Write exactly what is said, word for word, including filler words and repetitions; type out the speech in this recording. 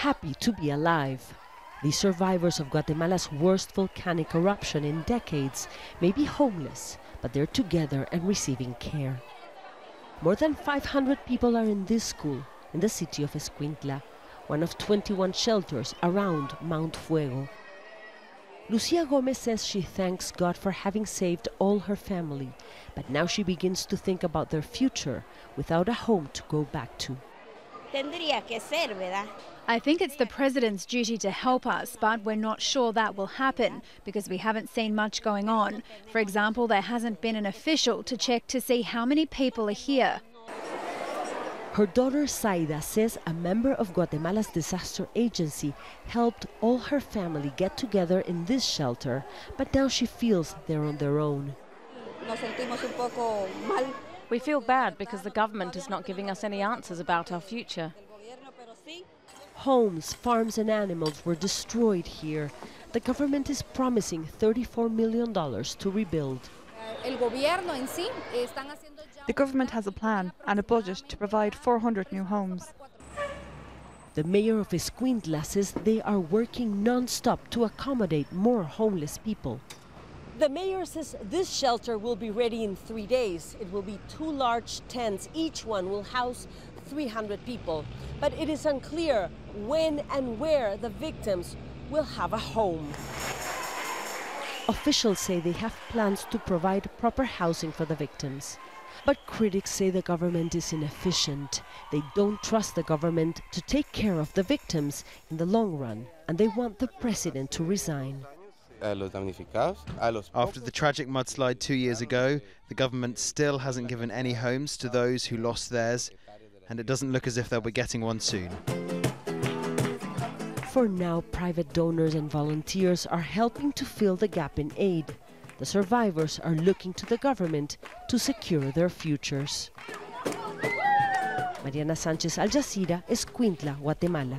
happy to be alive. The survivors of Guatemala's worst volcanic eruption in decades may be homeless, but they're together and receiving care. More than five hundred people are in this school, in the city of Escuintla, one of twenty-one shelters around Mount Fuego. Lucia Gomez says she thanks God for having saved all her family, but now she begins to think about their future without a home to go back to. I think it's the president's duty to help us, but we're not sure that will happen because we haven't seen much going on. For example, there hasn't been an official to check to see how many people are here. Her daughter Saida says a member of Guatemala's disaster agency helped all her family get together in this shelter, but now she feels they're on their own. We feel bad because the government is not giving us any answers about our future. Homes, farms and animals were destroyed here. The government is promising thirty-four million dollars to rebuild. The government has a plan and a budget to provide four hundred new homes. The mayor of Escuintla says they are working non-stop to accommodate more homeless people. The mayor says this shelter will be ready in three days. It will be two large tents. Each one will house three hundred people. But it is unclear when and where the victims will have a home. Officials say they have plans to provide proper housing for the victims. But critics say the government is inefficient. They don't trust the government to take care of the victims in the long run, and they want the president to resign. After the tragic mudslide two years ago, the government still hasn't given any homes to those who lost theirs, and it doesn't look as if they'll be getting one soon. For now, private donors and volunteers are helping to fill the gap in aid. The survivors are looking to the government to secure their futures. Mariana Sánchez, Al Jazeera, Escuintla, Guatemala.